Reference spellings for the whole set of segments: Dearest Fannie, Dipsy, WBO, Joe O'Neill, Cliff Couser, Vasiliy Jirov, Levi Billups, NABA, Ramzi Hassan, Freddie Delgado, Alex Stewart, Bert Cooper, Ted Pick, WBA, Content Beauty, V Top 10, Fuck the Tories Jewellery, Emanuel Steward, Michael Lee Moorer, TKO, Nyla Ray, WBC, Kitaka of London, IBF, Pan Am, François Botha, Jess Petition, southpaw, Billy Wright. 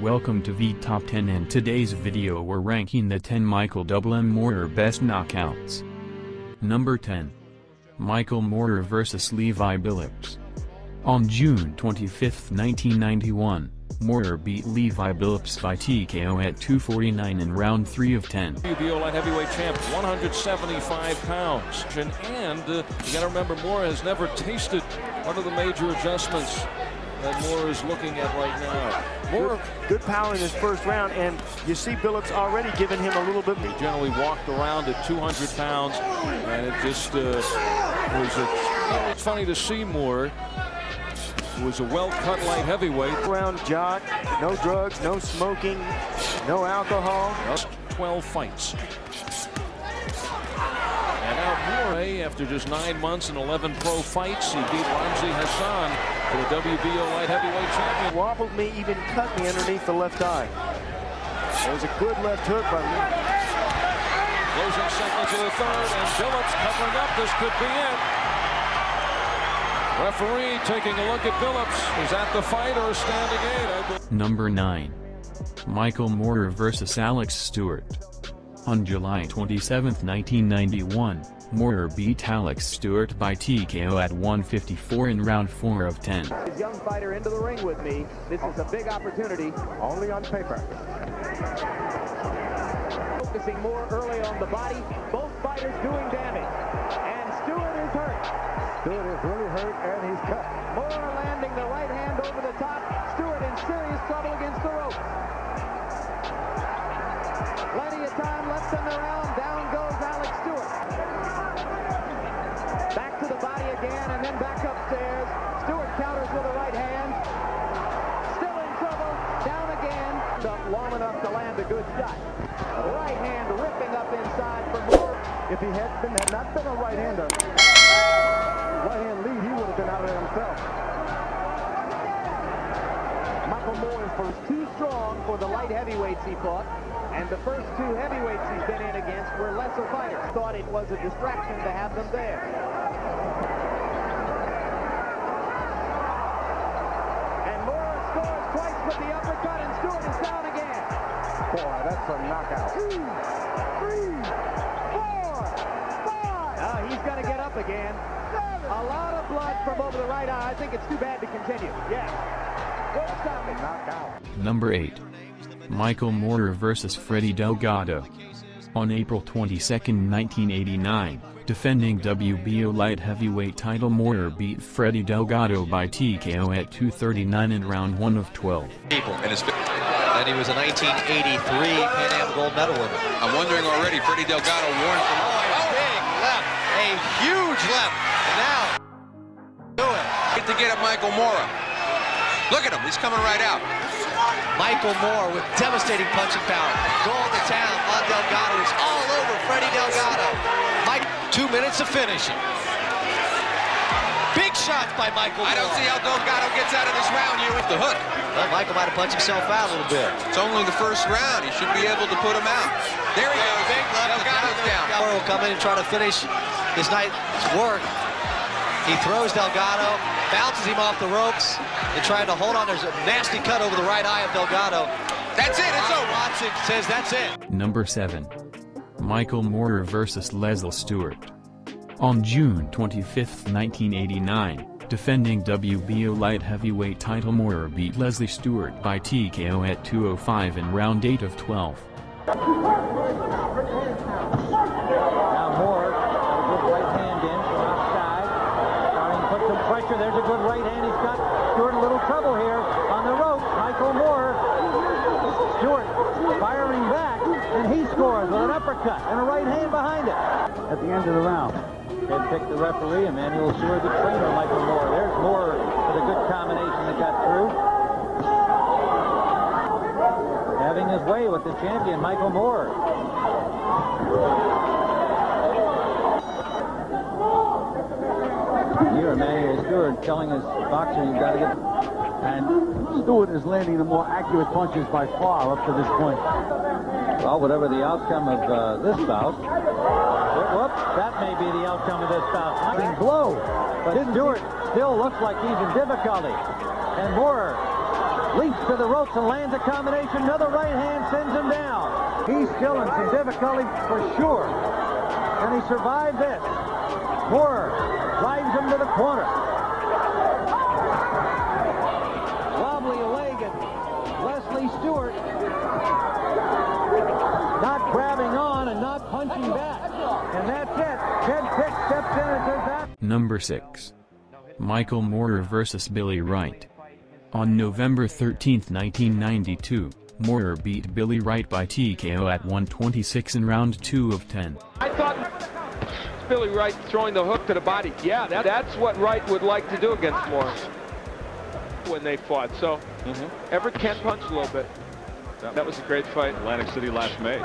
Welcome to V Top 10. In today's video we're ranking the 10 Michael M. Moorer best knockouts. Number 10. Michael Moorer vs. Levi Billups. On June 25, 1991, Moorer beat Levi Billups by TKO at 2:49 in round 3 of 10. WBO light heavyweight champ, 175 pounds. And you gotta remember, Moorer has never tasted one of the major adjustments that Moorer is looking at right now. Moorer, good power in his first round, and you see Billups already giving him a little bit. He generally walked around at 200 pounds, and it just it's funny to see Moorer. It was a well-cut light heavyweight. Round jock, no drugs, no smoking, no alcohol. 12 fights. And now Moorer, after just 9 months and 11 pro fights, he beat Ramzi Hassan for the WBO light heavyweight champion. Wobbled me, even cut me underneath the left eye. There was a good left hook by Moorer. Closing seconds of the third, and Billups covering up. This could be it. Referee taking a look at Billups. Is that the fight or standing aid? Number 9. Michael Moorer vs. Alex Stewart. On July 27, 1991, Moorer beat Alex Stewart by TKO at 1:54 in round 4 of 10. This young fighter into the ring with me. This is a big opportunity. Only on paper. Focusing more early on the body. Both fighters doing damage. And Stewart is hurt. Stewart is really hurt, and he's cut. Moorer landing the right hand over the top. Stewart in serious trouble against the ropes. Plenty of time left in the round. Down goes Alex Stewart. Back to the body again, and then back upstairs. Stewart counters with the right hand. Still in trouble. Down again. Long enough to land a good shot. The right hand ripping up inside for Moorer. If he had not been a right-hander, right-hand lead, he would have been out of it himself. Michael Moorer was too strong for the light heavyweights he fought, and the first two heavyweights he's been in against were lesser fighters. Thought it was a distraction to have them there. And Moorer scores twice with the uppercut, and Stewart is down again. Boy, that's a knockout. 2, 3, 4, 5. He's got to get up again. A lot of blood from over the right eye. I think it's too bad to continue. Yeah. Good stopping. Knockout. Number 8. Michael Moorer vs. Freddie Delgado. On April 22, 1989, defending WBO light heavyweight title, Moorer beat Freddie Delgado by TKO at 2:39 in round 1 of 12. And he was a 1983 Pan Am gold medal winner. I'm wondering already, Freddie Delgado warned from big left, a huge left. Now, do it. Get to get at Michael Moorer. Look at him, he's coming right out. Michael Moorer with devastating punching power. Going to town on Delgado. He's all over Freddie Delgado. Mike, 2 minutes to finish him. Big shots by Michael Moorer. I don't see how Delgado gets out of this round here with the hook. Well, Michael might have punched himself out a little bit. It's only the first round. He should be able to put him out. There he goes. Big left. Delgado's down. Moorer will come in and try to finish his night's work. He throws Delgado, bounces him off the ropes, and trying to hold on. There's a nasty cut over the right eye of Delgado. That's it, it's over. Watson says that's it. Number 7. Michael Moorer vs. Leslie Stewart. On June 25, 1989, defending WBO light heavyweight title, Moorer beat Leslie Stewart by TKO at 2:05 in round 8 of 12. Now Moorer, with the right hand in from outside. Pressure, there's a good right hand. He's got Stewart in a little trouble here on the rope. Michael Moorer, Stewart firing back, and he scores with an uppercut and a right hand behind it. At the end of the round, they picked the referee, Emanuel Steward, the trainer, Michael Moorer. There's Moorer with a good combination that got through. Having his way with the champion, Michael Moorer. Here, Emanuel Stewart telling his boxer, you've got to get... And Stewart is landing the more accurate punches by far up to this point. Well, whatever the outcome of this bout... Whoops, that may be the outcome of this bout. Nice blow, but Stewart still looks like he's in difficulty. And Moorer leaps to the ropes and lands a combination. Another right hand sends him down. He's still in some difficulty for sure. Can he survive this? Moorer drives him to the corner. Wobbly leg and Leslie Stewart not grabbing on and not punching back. And that's it. Ted Pick steps in and says that. Number 6. Michael Moorer vs. Billy Wright. On November 13, 1992, Moorer beat Billy Wright by TKO at 126 in round 2 of 10. I thought Billy Wright throwing the hook to the body. Yeah, that's what Wright would like to do against Moorer when they fought. So, Everett can punch a little bit. That was a great fight. Atlantic City last May.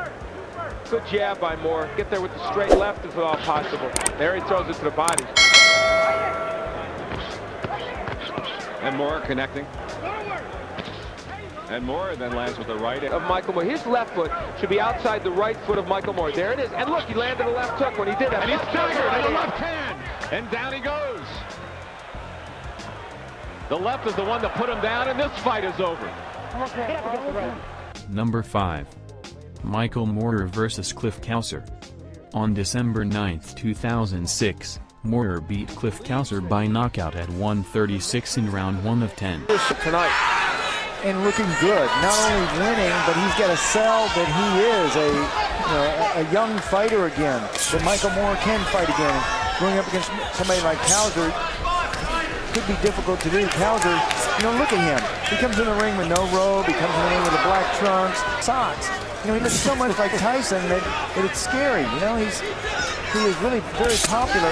Good jab by Moorer. Get there with the straight left if at all possible. There he throws it to the body. And Moorer connecting. And Moorer then lands with the right of Michael Moorer. His left foot should be outside the right foot of Michael Moorer. There it is. And look, he landed a left hook when he did that. And he's staggered with the left hand. And down he goes. The left is the one that put him down, and this fight is over. Okay. Number 5. Michael Moorer vs. Cliff Couser. On December 9, 2006, Moorer beat Cliff Couser by knockout at 136 in round 1 of 10. Tonight, and looking good. Not only winning, but he's got a sell that he is a young fighter again. That Michael Moorer can fight again. Going up against somebody like Couser could be difficult to do. Couser, look at him. He comes in the ring with no robe. He comes in the ring with the black trunks, socks. He looks so much like Tyson that it's scary. He is really very popular.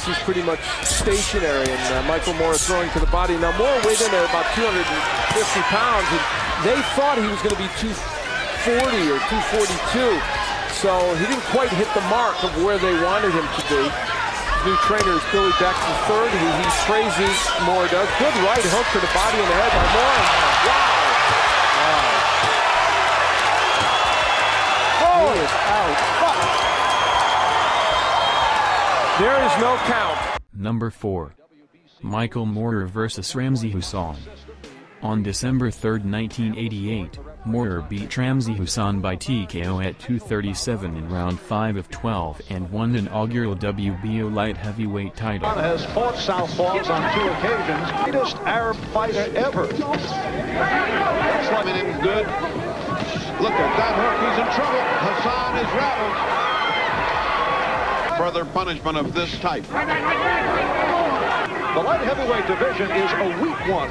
This is pretty much stationary, and Michael Moorer throwing to the body. Now Moorer weighed in there about 250 pounds, and they thought he was going to be 240 or 242. So he didn't quite hit the mark of where they wanted him to be. His new trainer is Billy Baxter III, who he praises. Moorer does. Good right hook to the body and the head by Moorer. Wow. Is out. Fuck. There is no count. Number 4. Michael Moorer vs. Ramzi Hassan. On December 3, 1988, Moorer beat Ramzi Hassan by TKO at 237 in round 5 of 12 and won an inaugural WBO light heavyweight title. Has fought southpaws on 2 occasions. Greatest Arab fighter ever. Slugging him good. Look at that hook, he's in trouble. Hassan is rattled. Further punishment of this type. The light heavyweight division is a weak one.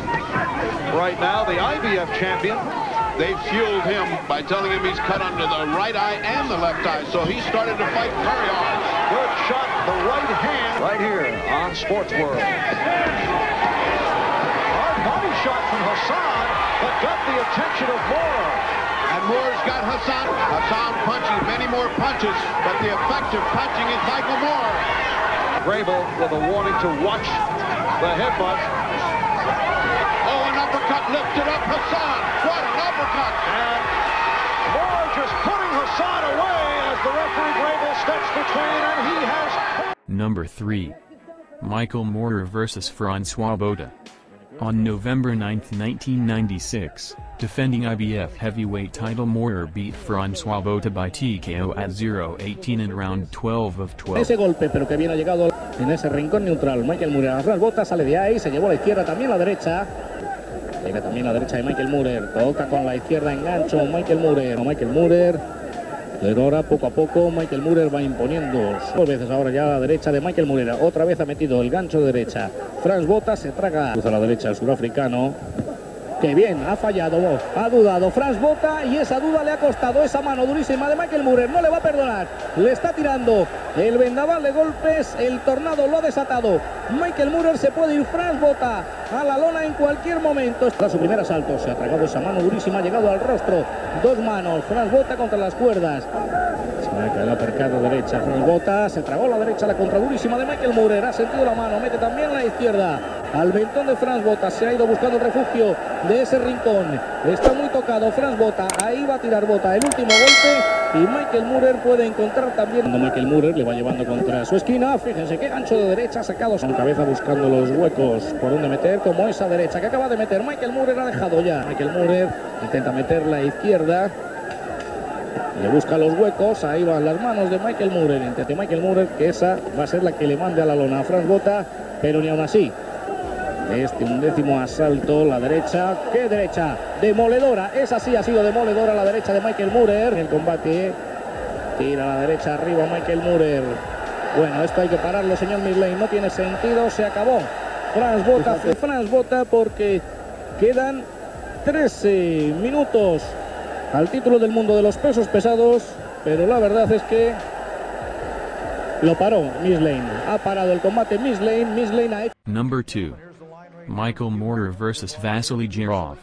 Right now, the IBF champion. They fueled him by telling him he's cut under the right eye and the left eye, so he started to fight very hard. Good shot, the right hand. Right here on Sports World. Hard body shot from Hassan, but got the attention of Moorer. And Moorer's got Hassan. Hassan punches many more punches, but the effective punching is Michael Moorer. Grable with a warning to watch the headbutt. Oh, an uppercut lifted up Hassan. What an uppercut! And Moorer just putting Hassan away as the referee Grable steps between, and he has. Number 3. Michael Moorer vs. François Botha. On November 9, 1996, defending IBF heavyweight title, Moorer beat François Botha by TKO at 0-18 in round 12 of 12. Ese golpe, pero que bien ha llegado en ese rincón neutral. Michael Moorer, Botha sale de ahí, se llevó a la izquierda, también a la derecha. Llega también a la derecha de Michael Moorer, toca con la izquierda, engancho, Michael Moorer. Pero ahora, poco a poco, Michael Moorer va imponiendo. 2 veces ahora ya a la derecha de Michael Moorer. Otra vez ha metido el gancho de derecha. Franz Botha se traga. Cruza a la derecha el surafricano. ¡Qué bien! Ha fallado. Ha dudado Franz Botha y esa duda le ha costado esa mano durísima de Michael Moorer. No le va a perdonar. Le está tirando el vendaval de golpes. El tornado lo ha desatado. Michael Moorer se puede ir. Franz Botha a la lona en cualquier momento. Para su primer asalto se ha tragado esa mano durísima. Ha llegado al rostro. 2 manos. Franz Botha contra las cuerdas. Se va a caer la percada derecha. Franz Botha se tragó la derecha. La contradurísima de Michael Moorer. Ha sentido la mano. Mete también la izquierda. al ventón de Franz Botha. Se ha ido buscando el refugio de ese rincón. Está muy tocado Franz Botha. Ahí va a tirar Botha el último golpe. Y Michael Moorer puede encontrar también. Cuando Michael Moorer le va llevando contra su esquina. Fíjense qué gancho de derecha sacado. Con cabeza buscando los huecos por donde meter. Como esa derecha que acaba de meter. Michael Moorer ha dejado ya. Michael Moorer intenta meter la izquierda. Le busca los huecos, ahí van las manos de Michael Moorer. Intenta Michael Moorer que esa va a ser la que le mande a la lona a Franz Botha, pero ni aún así. Este undécimo asalto, la derecha, ¡qué derecha! Demoledora, esa sí ha sido demoledora la derecha de Michael Moorer. En el combate, tira a la derecha arriba Michael Moorer. Bueno, esto hay que pararlo, señor Midlane, no tiene sentido, se acabó. Franz Botha porque quedan 13 minutos. Al título del mundo de los pesos pesados, pero la verdad es que lo paró Midlane. Ha parado el combate Midlane. Midlane ha hecho. Number 2. Michael Moorer vs. Vasiliy Jirov.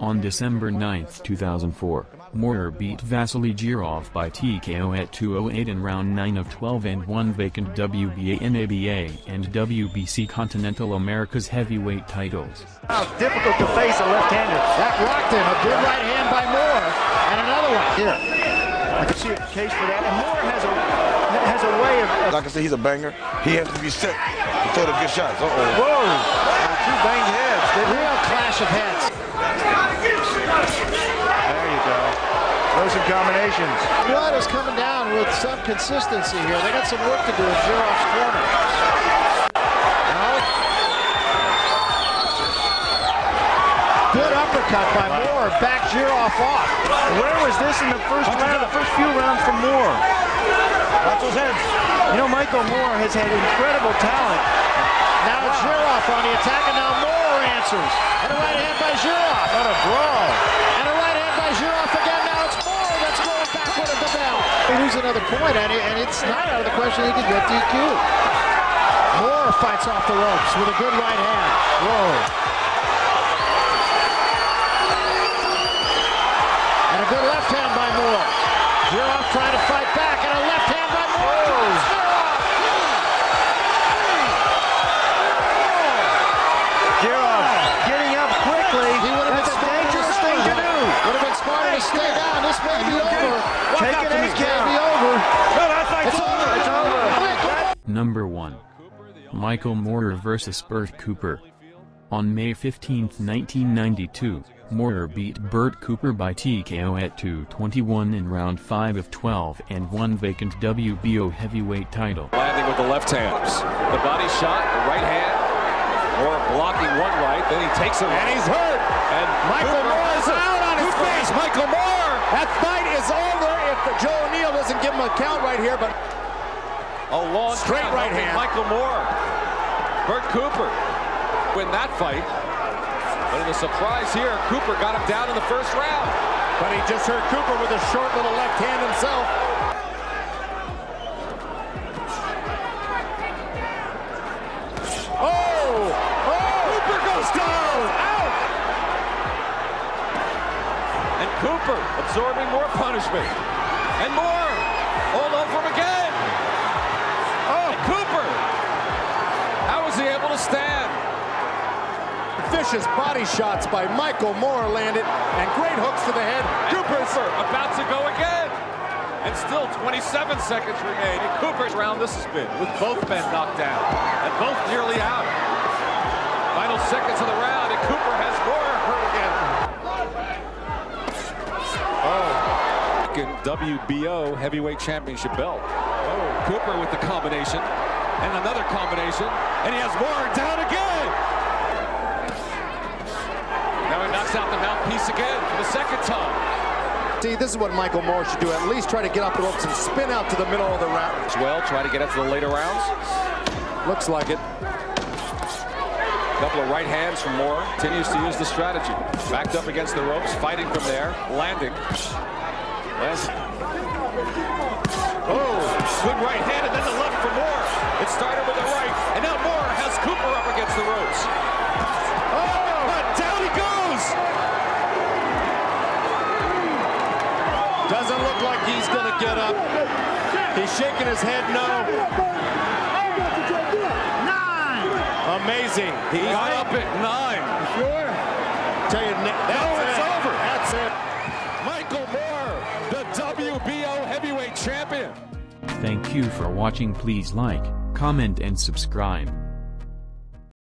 On December 9, 2004, Moorer beat Vasiliy Jirov by TKO at 2:08 in round 9 of 12 and won vacant WBA, NABA and WBC Continental America's heavyweight titles. How difficult to face a left-hander. That rocked him. A good right hand by Moorer. And another one. Yeah. I can see a case for that. And Moorer has a way of... Like I said, he's a banger. He has to be set to throw the good shots. Uh-oh. Whoa! Two banged heads. The real clash of heads. There you go. Those are combinations. Blood is coming down with some consistency here. They got some work to do with Jirov's corner. Good uppercut by Moorer, back Jirov off. Where was this in the first round, the first few rounds from Moorer? Watch those heads. You know, Michael Moorer has had incredible talent. Now it's Jirov on the attack, and now Moorer answers. And a right hand by Jirov. What a brawl. And a right hand by Jirov again. Now it's Moorer that's going backward at the bell. He loses another point, and it's not out of the question he could get DQ. Moorer fights off the ropes with a good right hand. Whoa. Good left hand by Moorer. Jirov trying to fight back, and a left hand by Moorer. Jirov getting up quickly. He would have been a dangerous thing to do. Would have been smarter to stay down. This may be over. Take it as can be over. It's over. It's over. Number 1. Michael Moorer versus Bert Cooper. On May 15, 1992, Moorer beat Bert Cooper by TKO at 2:21 in round 5 of 12 and won vacant WBO heavyweight title. Landing with the left hands. The body shot, the right hand. Moorer blocking one right, then he takes him. And he's hurt! And Michael Moorer is out on his face! Michael Moorer! That fight is over if Joe O'Neill doesn't give him a count right here, but... A long straight right hand. Michael Moorer. Bert Cooper. Win that fight, but in a surprise here, Cooper got him down in the first round, but he just hurt Cooper with a short little left hand himself. Oh, Cooper goes down, out, and Cooper absorbing more punishment, and more all over him again. Oh, and Cooper, how was he able to stand? Vicious body shots by Michael Moorer landed, and great hooks to the head. Cooper about to go again, and still 27 seconds remain. And Cooper's round this has been with both men knocked down and both nearly out. Final seconds of the round, and Cooper has Moorer hurt again. WBO heavyweight championship belt. Oh, Cooper with the combination and another combination, and he has Moorer down again. Knocks out the mouthpiece again for the second time. See, this is what Michael Moorer should do. At least try to get up the ropes and spin out to the middle of the round. As well, try to get up to the later rounds. Looks like it. A couple of right hands from Moorer. Continues to use the strategy. Backed up against the ropes, fighting from there, landing. Oh, good right hand and then the left for Moorer. It started with the right, and now Moorer has Cooper up against the ropes. Down he goes! Doesn't look like he's gonna get up. He's shaking his head no. A Amazing. He got up at 9. Sure. Tell you, it's over. That's it. Michael Moorer, the WBO heavyweight champion. Thank you for watching. Please like, comment, and subscribe.